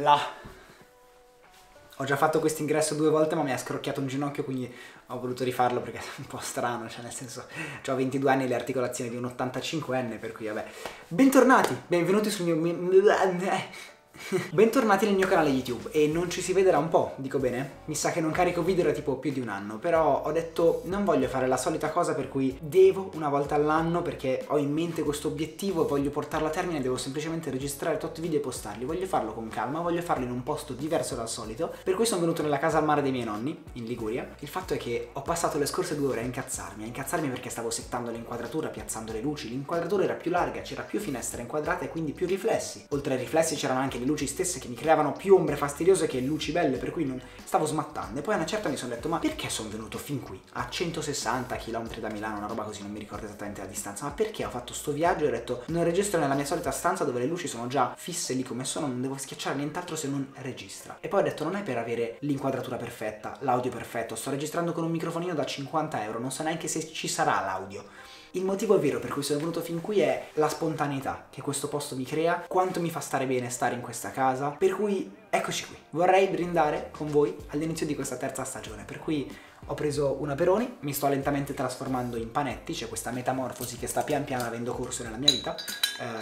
là. Ho già fatto questo ingresso 2 volte, ma mi ha scrocchiato un ginocchio, quindi ho voluto rifarlo perché è un po' strano, cioè nel senso, ho 22 anni e le articolazioni di un 85enne, per cui vabbè. Bentornati, benvenuti sul mio... Bentornati nel mio canale YouTube. E non ci si vedrà un po', dico bene? Mi sa che non carico video da tipo più di un anno, però ho detto non voglio fare la solita cosa per cui devo una volta all'anno, perché ho in mente questo obiettivo, voglio portarlo a termine, devo semplicemente registrare tot video e postarli. Voglio farlo con calma, voglio farlo in un posto diverso dal solito, per cui sono venuto nella casa al mare dei miei nonni, in Liguria. Il fatto è che ho passato le scorse 2 ore a incazzarmi perché stavo settando l'inquadratura, piazzando le luci. L'inquadratura era più larga, c'era più finestra inquadrata e quindi più riflessi. Oltre ai riflessi c'erano anche le luci stesse che mi creavano più ombre fastidiose che luci belle, per cui non stavo smattando. E poi a una certa mi sono detto, ma perché sono venuto fin qui a 160 km da Milano, una roba così, non mi ricordo esattamente la distanza, ma perché ho fatto sto viaggio? E ho detto non registro nella mia solita stanza dove le luci sono già fisse lì come sono, non devo schiacciare nient'altro se non registra. E poi ho detto non è per avere l'inquadratura perfetta, l'audio perfetto, sto registrando con un microfonino da 50 euro, non so neanche se ci sarà l'audio. Il motivo vero per cui sono venuto fin qui è la spontaneità che questo posto mi crea, quanto mi fa stare bene stare in questa casa, per cui eccoci qui. Vorrei brindare con voi all'inizio di questa 3ª stagione, per cui ho preso un aperoni, mi sto lentamente trasformando in panetti, c'è questa metamorfosi che sta pian piano avendo corso nella mia vita,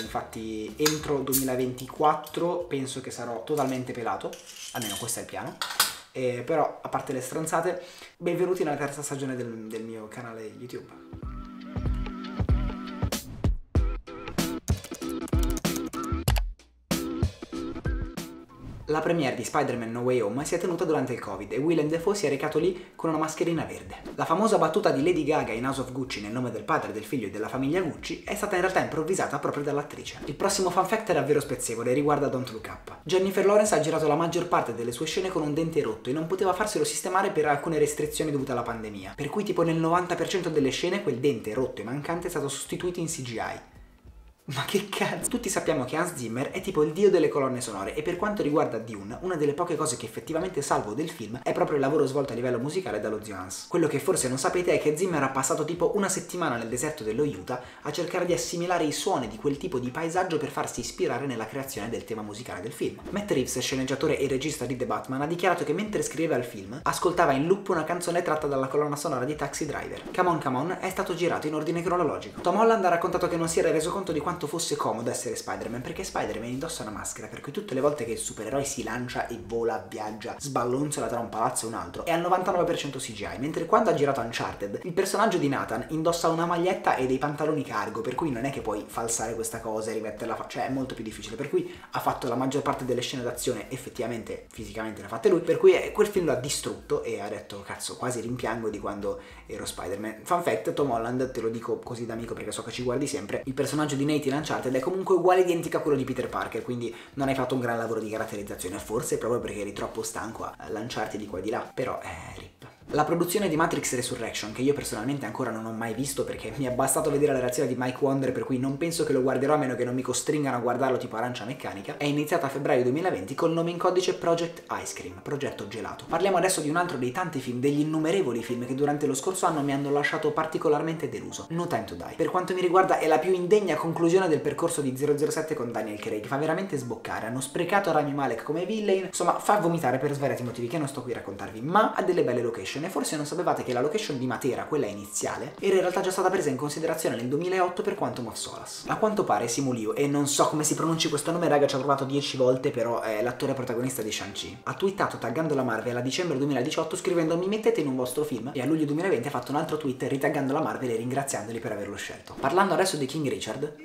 infatti entro 2024 penso che sarò totalmente pelato, almeno questo è il piano. Però a parte le stronzate, benvenuti nella 3ª stagione del mio canale YouTube. La premiere di Spider-Man No Way Home si è tenuta durante il Covid e Willem Dafoe si è recato lì con una mascherina verde. La famosa battuta di Lady Gaga in House of Gucci nel nome del padre, del figlio e della famiglia Gucci è stata in realtà improvvisata proprio dall'attrice. Il prossimo fun fact è davvero spezzevole e riguarda Don't Look Up. Jennifer Lawrence ha girato la maggior parte delle sue scene con un dente rotto e non poteva farselo sistemare per alcune restrizioni dovute alla pandemia, per cui tipo nel 90% delle scene quel dente rotto e mancante è stato sostituito in CGI. Ma che cazzo? Tutti sappiamo che Hans Zimmer è tipo il dio delle colonne sonore e per quanto riguarda Dune, una delle poche cose che effettivamente salvo del film è proprio il lavoro svolto a livello musicale dallo zio Hans. Quello che forse non sapete è che Zimmer ha passato tipo una settimana nel deserto dello Utah a cercare di assimilare i suoni di quel tipo di paesaggio per farsi ispirare nella creazione del tema musicale del film. Matt Reeves, sceneggiatore e regista di The Batman, ha dichiarato che mentre scriveva il film ascoltava in loop una canzone tratta dalla colonna sonora di Taxi Driver. Come On Come On è stato girato in ordine cronologico. Tom Holland ha raccontato che non si era reso conto di quanto fosse comodo essere Spider-Man, perché Spider-Man indossa una maschera, per cui tutte le volte che il supereroe si lancia e vola, viaggia, sballonzola tra un palazzo e un altro è al 99% CGI, mentre quando ha girato Uncharted il personaggio di Nathan indossa una maglietta e dei pantaloni cargo, per cui non è che puoi falsare questa cosa e rimetterla, cioè è molto più difficile, per cui ha fatto la maggior parte delle scene d'azione effettivamente fisicamente le ha fatte lui, per cui quel film l'ha distrutto e ha detto cazzo quasi rimpiango di quando ero Spider-Man. Fun fact, Tom Holland, te lo dico così da amico perché so che ci guardi sempre, il personaggio di Nathan Uncharted è comunque uguale identica a quello di Peter Parker, quindi non hai fatto un gran lavoro di caratterizzazione, forse proprio perché eri troppo stanco a lanciarti di qua e di là, però rip. La produzione di Matrix Resurrection, che io personalmente ancora non ho mai visto perché mi è bastato vedere la reazione di Mike Wonder, per cui non penso che lo guarderò a meno che non mi costringano a guardarlo tipo Arancia Meccanica, è iniziata a febbraio 2020 col nome in codice Project Ice Cream, progetto gelato. Parliamo adesso di un altro dei tanti film, degli innumerevoli film che durante lo scorso anno mi hanno lasciato particolarmente deluso, No Time To Die. Per quanto mi riguarda è la più indegna conclusione del percorso di 007 con Daniel Craig, fa veramente sboccare, hanno sprecato Rami Malek come villain, insomma fa vomitare per svariati motivi che non sto qui a raccontarvi, ma ha delle belle location. E forse non sapevate che la location di Matera, quella iniziale, era in realtà già stata presa in considerazione nel 2008 per Quantum of Solace. A quanto pare Simulio, e non so come si pronunci questo nome raga, ci ho provato 10 volte, però è l'attore protagonista di Shang-Chi, ha twittato taggando la Marvel a dicembre 2018 scrivendo mi mettete in un vostro film, e a luglio 2020 ha fatto un altro tweet ritaggando la Marvel e ringraziandoli per averlo scelto. Parlando adesso di King Richard,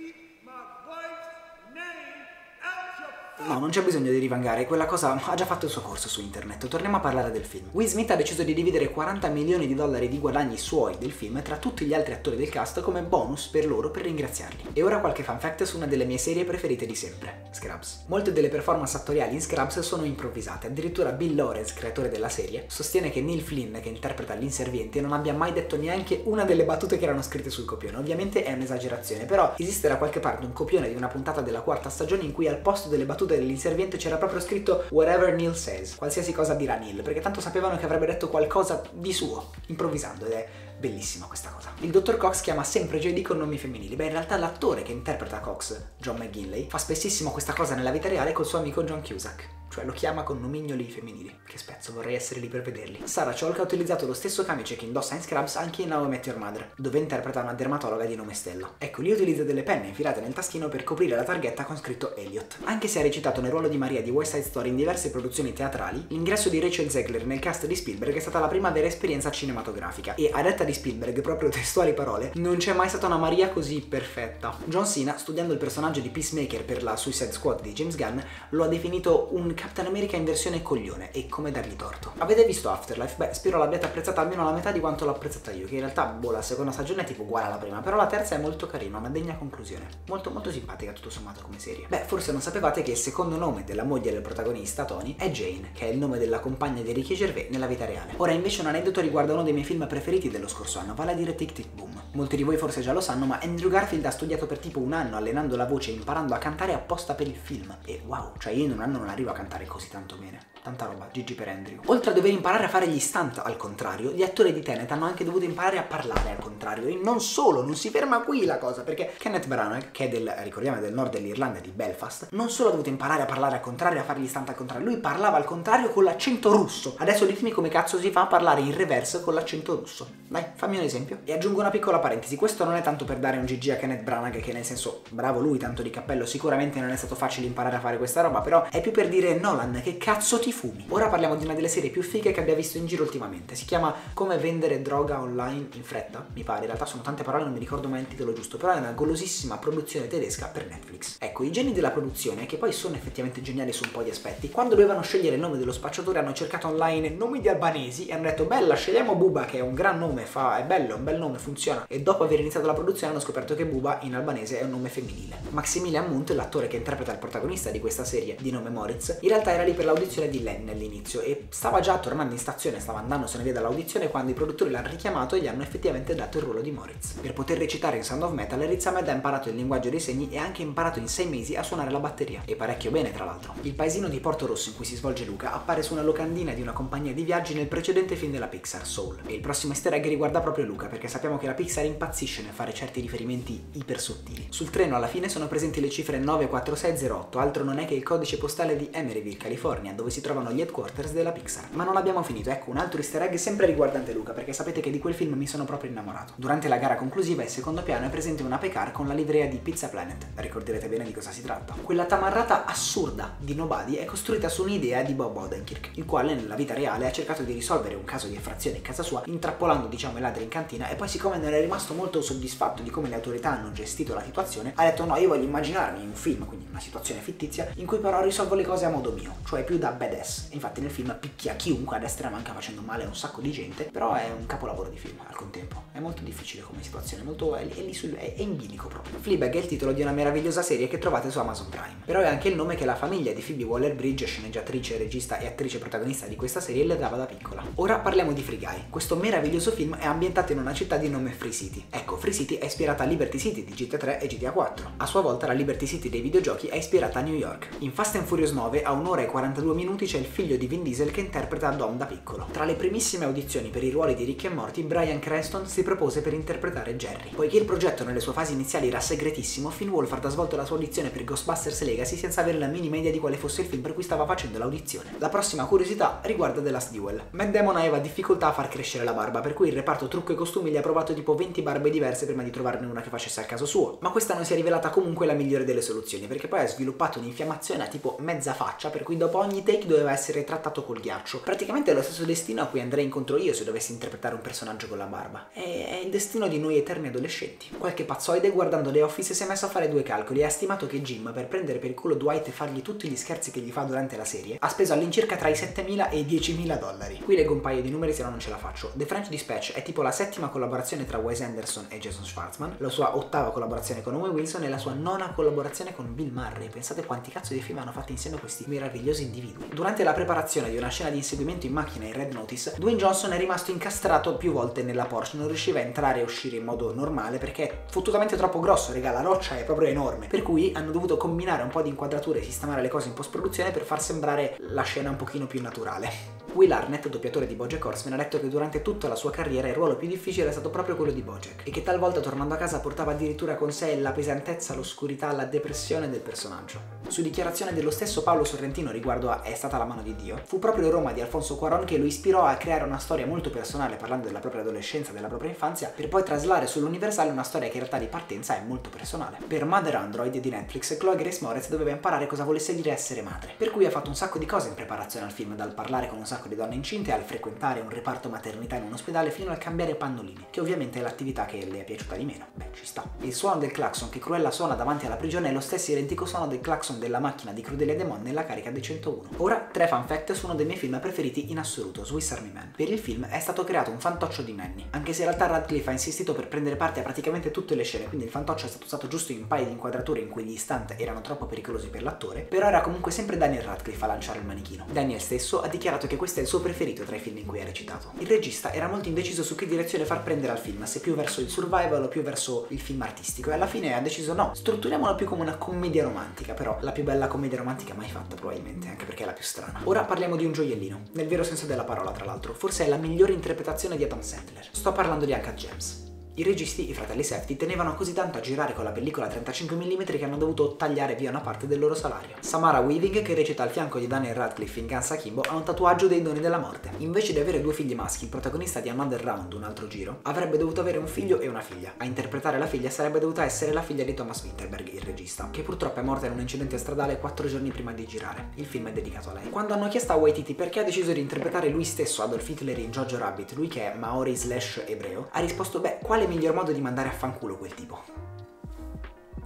no, non c'è bisogno di rivangare, quella cosa ha già fatto il suo corso su internet, torniamo a parlare del film. Will Smith ha deciso di dividere 40 milioni di dollari di guadagni suoi del film tra tutti gli altri attori del cast come bonus per loro per ringraziarli. E ora qualche fun fact su una delle mie serie preferite di sempre, Scrubs. Molte delle performance attoriali in Scrubs sono improvvisate, addirittura Bill Lawrence, creatore della serie, sostiene che Neil Flynn, che interpreta l'inserviente, non abbia mai detto neanche una delle battute che erano scritte sul copione. Ovviamente è un'esagerazione, però esiste da qualche parte un copione di una puntata della 4ª stagione in cui al posto delle battute dell'inserviente c'era proprio scritto whatever Neil says, qualsiasi cosa dirà Neil, perché tanto sapevano che avrebbe detto qualcosa di suo, improvvisando, ed è bellissima questa cosa. Il dottor Cox chiama sempre JD con nomi femminili, beh in realtà l'attore che interpreta Cox, John McGinley, fa spessissimo questa cosa nella vita reale col suo amico John Cusack. cioè lo chiama con nomignoli femminili. Che spezzo, vorrei essere lì per vederli. Sarah Chalk ha utilizzato lo stesso camice che indossa in Scrubs anche in How I Met Your Mother, dove interpreta una dermatologa di nome Stella. Ecco, lì utilizza delle penne infilate nel taschino per coprire la targhetta con scritto Elliot. Anche se ha recitato nel ruolo di Maria di West Side Story in diverse produzioni teatrali, l'ingresso di Rachel Zegler nel cast di Spielberg è stata la prima vera esperienza cinematografica e, a detta di Spielberg, proprio testuali parole, non c'è mai stata una Maria così perfetta. John Cena, studiando il personaggio di Peacemaker per la Suicide Squad di James Gunn, lo ha definito un Captain America in versione coglione, e come dargli torto. Avete visto Afterlife? Beh, spero l'abbiate apprezzata almeno la metà di quanto l'ho apprezzata io, che in realtà, boh, la seconda stagione è tipo uguale alla prima, però la terza è molto carina, una degna conclusione. Molto simpatica tutto sommato come serie. Beh, forse non sapevate che il secondo nome della moglie del protagonista, Tony, è Jane, che è il nome della compagna di Ricky Gervais nella vita reale. Ora invece un aneddoto riguarda uno dei miei film preferiti dello scorso anno, vale a dire Tic Tic Boom. Molti di voi forse già lo sanno, ma Andrew Garfield ha studiato per tipo un anno allenando la voce e imparando a cantare apposta per il film. E wow, cioè io in un anno non arrivo a cantare così tanto bene. Tanta roba, GG per Andrew. Oltre a dover imparare a fare gli stunt al contrario, gli attori di Tenet hanno anche dovuto imparare a parlare al contrario. E non solo, non si ferma qui la cosa, perché Kenneth Branagh, che è del nord dell'Irlanda, di Belfast, non solo ha dovuto imparare a parlare al contrario, a fare gli stunt al contrario, lui parlava al contrario con l'accento russo. Adesso ditemi come cazzo si fa a parlare in reverse con l'accento russo. Dai, fammi un esempio. E aggiungo una piccola parentesi, questo non è tanto per dare un GG a Kenneth Branagh, che nel senso, bravo lui, tanto di cappello, sicuramente non è stato facile imparare a fare questa roba, però è più per dire: Nolan, che cazzo ti fumi? Ora parliamo di una delle serie più fighe che abbia visto in giro ultimamente, si chiama Come vendere droga online in fretta, mi pare, in realtà sono tante parole, non mi ricordo mai il titolo giusto, però è una golosissima produzione tedesca per Netflix. Ecco, i geni della produzione, che poi sono effettivamente geniali su un po' di aspetti, quando dovevano scegliere il nome dello spacciatore hanno cercato online nomi di albanesi e hanno detto: bella, scegliamo Buba, che è un gran nome, è bello, è un bel nome, funziona. E dopo aver iniziato la produzione hanno scoperto che Buba in albanese è un nome femminile. Maximilian Munt, l'attore che interpreta il protagonista di questa serie di nome Moritz, in realtà era lì per l'audizione di Len all'inizio e stava già tornando in stazione, stava andandosene via dall'audizione quando i produttori l'hanno richiamato e gli hanno effettivamente dato il ruolo di Moritz. Per poter recitare in Sound of Metal, Riz Ahmed ha imparato il linguaggio dei segni e ha anche imparato in 6 mesi a suonare la batteria, e parecchio bene tra l'altro. Il paesino di Porto Rosso in cui si svolge Luca appare su una locandina di una compagnia di viaggi nel precedente film della Pixar, Soul, e il prossimo easter egg riguarda proprio Luca, perché sappiamo che la Pixar impazzisce nel fare certi riferimenti ipersottili. Sul treno alla fine sono presenti le cifre 94608, altro non è che il codice postale di Emeryville, California, dove si trovano gli headquarters della Pixar. Ma non abbiamo finito, ecco un altro easter egg sempre riguardante Luca, perché sapete che di quel film mi sono proprio innamorato. Durante la gara conclusiva in secondo piano è presente una Pecar con la livrea di Pizza Planet, ricorderete bene di cosa si tratta. Quella tamarrata assurda di Nobody è costruita su un'idea di Bob Odenkirk, il quale nella vita reale ha cercato di risolvere un caso di effrazione in casa sua, intrappolando diciamo i ladri in cantina, e poi siccome non è rimasto molto soddisfatto di come le autorità hanno gestito la situazione, ha detto: no, io voglio immaginarmi un film, quindi una situazione fittizia, in cui però risolvo le cose a modo mio, cioè più da badass. Infatti nel film picchia chiunque a destra e manca, facendo male a un sacco di gente, però è un capolavoro di film al contempo. È molto difficile come situazione, è in bilico proprio. Fleabag è il titolo di una meravigliosa serie che trovate su Amazon Prime, però è anche il nome che la famiglia di Phoebe Waller-Bridge, sceneggiatrice, regista e attrice protagonista di questa serie, le dava da piccola. Ora parliamo di Free Guy. Questo meraviglioso film è ambientato in una città di nome Free City. Ecco, Free City è ispirata a Liberty City di GTA 3 e GTA 4. A sua volta la Liberty City dei videogiochi è ispirata a New York. In Fast and Furious 9 a un'ora e 42 minuti c'è il figlio di Vin Diesel che interpreta Dom da piccolo. Tra le primissime audizioni per i ruoli di Rick e Morty, Bryan Cranston si propose per interpretare Jerry. Poiché il progetto nelle sue fasi iniziali era segretissimo, Finn Wolfhard ha svolto la sua audizione per Ghostbusters Legacy senza avere la minima idea di quale fosse il film per cui stava facendo l'audizione. La prossima curiosità riguarda The Last Duel. Matt Damon aveva difficoltà a far crescere la barba, per cui il reparto trucco e costumi gli ha provato tipo 20 barbe diverse prima di trovarne una che facesse al caso suo, ma questa non si è rivelata comunque la migliore delle soluzioni, perché poi ha sviluppato un'infiammazione a tipo mezza faccia, per cui dopo ogni take doveva essere trattato col ghiaccio. Praticamente è lo stesso destino a cui andrei incontro io se dovessi interpretare un personaggio con la barba. È il destino di noi eterni adolescenti. Qualche pazzoide guardando The Office si è messo a fare due calcoli e ha stimato che Jim, per prendere per il culo Dwight e fargli tutti gli scherzi che gli fa durante la serie, ha speso all'incirca tra i 7.000 e i 10.000 dollari. Qui leggo un paio di numeri se no non ce la faccio. The French Dispatch è tipo la 7ª collaborazione tra Wes Anderson e Jason Schwartzman, la sua 8ª collaborazione con Owen Wilson e la sua 9ª collaborazione con Bill Murray. Pensate quanti cazzo di film hanno fatto insieme questi meravigliosi individui. Durante la preparazione di una scena di inseguimento in macchina in Red Notice, Dwayne Johnson è rimasto incastrato più volte nella Porsche, non riusciva a entrare e uscire in modo normale perché è fottutamente troppo grosso, raga, la roccia è proprio enorme, per cui hanno dovuto combinare un po' di inquadrature e sistemare le cose in post-produzione per far sembrare la scena un pochino più naturale. Will Arnett, doppiatore di BoJack Horseman, ha detto che durante tutta la sua carriera il ruolo più difficile è stato proprio quello di BoJack, e che talvolta tornando a casa portava addirittura con sé la pesantezza, l'oscurità, la depressione del personaggio. Su dichiarazione dello stesso Paolo Sorrentino Trentino riguardo a È stata la mano di Dio, fu proprio Roma di Alfonso Cuarón che lo ispirò a creare una storia molto personale parlando della propria adolescenza, della propria infanzia, per poi traslare sull'universale una storia che in realtà di partenza è molto personale. Per Mother Android di Netflix, Chloe Grace Moretz doveva imparare cosa volesse dire essere madre, per cui ha fatto un sacco di cose in preparazione al film, dal parlare con un sacco di donne incinte, al frequentare un reparto maternità in un ospedale, fino al cambiare pannolini, che ovviamente è l'attività che le è piaciuta di meno. Beh, ci sta. Il suono del clacson che Cruella suona davanti alla prigione è lo stesso identico suono del clacson della macchina di Crudele Demon nella carica dei 101. Ora, tre fan fact su uno dei miei film preferiti in assoluto, Swiss Army Man. Per il film è stato creato un fantoccio di Nanny, anche se in realtà Radcliffe ha insistito per prendere parte a praticamente tutte le scene, quindi il fantoccio è stato usato giusto in un paio di inquadrature in cui gli stunt erano troppo pericolosi per l'attore, però era comunque sempre Daniel Radcliffe a lanciare il manichino. Daniel stesso ha dichiarato che questo è il suo preferito tra i film in cui ha recitato. Il regista era molto indeciso su che direzione far prendere al film, se più verso il survival o più verso il film artistico, e alla fine ha deciso no, strutturiamola più come una commedia romantica, però la più bella commedia romantica mai fatta probabilmente, anche perché è la più strana. Ora parliamo di un gioiellino, nel vero senso della parola tra l'altro, forse è la migliore interpretazione di Adam Sandler. Sto parlando di Uncut Gems. I registi, i fratelli Safdie, tenevano così tanto a girare con la pellicola 35mm che hanno dovuto tagliare via una parte del loro salario. Samara Weaving, che recita al fianco di Daniel Radcliffe in Guns Akimbo, ha un tatuaggio dei doni della morte. Invece di avere due figli maschi, il protagonista di Another Round, un altro giro, avrebbe dovuto avere un figlio e una figlia. A interpretare la figlia sarebbe dovuta essere la figlia di Thomas Winterberg, il regista, che purtroppo è morta in un incidente stradale 4 giorni prima di girare. Il film è dedicato a lei. Quando hanno chiesto a Waititi perché ha deciso di interpretare lui stesso Adolf Hitler in Jojo Rabbit, lui che è maori slash ebreo, ha risposto, beh, quale miglior modo di mandare a fanculo quel tipo.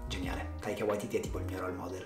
Geniale, Taika Waititi è tipo il mio role model.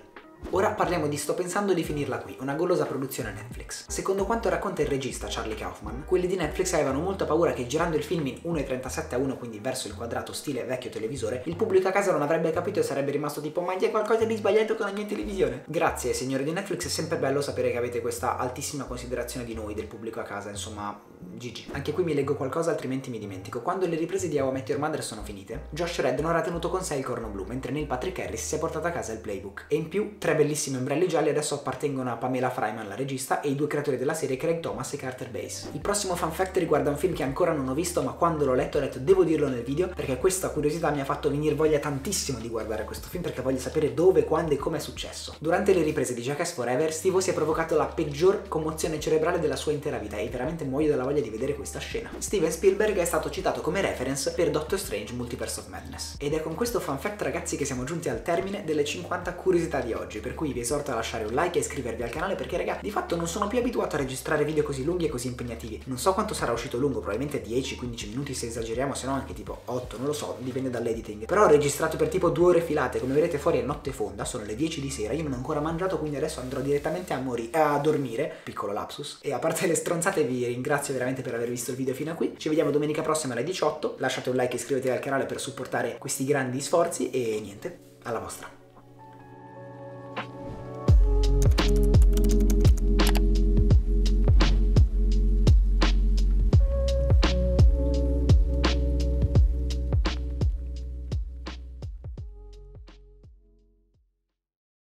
Ora parliamo di Sto pensando di finirla qui, una golosa produzione Netflix. Secondo quanto racconta il regista Charlie Kaufman, quelli di Netflix avevano molta paura che girando il film in 1.37:1, quindi verso il quadrato stile vecchio televisore, il pubblico a casa non avrebbe capito e sarebbe rimasto tipo ma c'è qualcosa di sbagliato con la mia televisione. Grazie signori di Netflix, è sempre bello sapere che avete questa altissima considerazione di noi, del pubblico a casa, insomma, GG. Anche qui mi leggo qualcosa altrimenti mi dimentico. Quando le riprese di How I Met Your Mother sono finite, Josh Redd non ha tenuto con sé il corno blu, mentre Neil Patrick Harris si è portato a casa il playbook. E in più, tre bellissimi ombrelli gialli adesso appartengono a Pamela Fryman, la regista, e i due creatori della serie Craig Thomas e Carter Bass. Il prossimo fan fact riguarda un film che ancora non ho visto, ma quando l'ho letto ho detto devo dirlo nel video, perché questa curiosità mi ha fatto venire voglia tantissimo di guardare questo film, perché voglio sapere dove, quando e come è successo. Durante le riprese di Jackass Forever, Steve-O si è provocato la peggior commozione cerebrale della sua intera vita e veramente muoio dalla voglia di vedere questa scena. Steven Spielberg è stato citato come reference per Doctor Strange Multiverse of Madness. Ed è con questo fan fact, ragazzi, che siamo giunti al termine delle 50 curiosità di oggi, per cui vi esorto a lasciare un like e iscrivervi al canale, perché raga, di fatto non sono più abituato a registrare video così lunghi e così impegnativi. Non so quanto sarà uscito lungo, probabilmente 10-15 minuti se esageriamo, se no anche tipo 8, non lo so, dipende dall'editing. Però ho registrato per tipo 2 ore filate, come vedete fuori è notte fonda, sono le 10 di sera, io non ho ancora mangiato, quindi adesso andrò direttamente a dormire, piccolo lapsus. E a parte le stronzate vi ringrazio veramente per aver visto il video fino a qui, ci vediamo domenica prossima alle 18, lasciate un like e iscrivetevi al canale per supportare questi grandi sforzi e niente, alla vostra.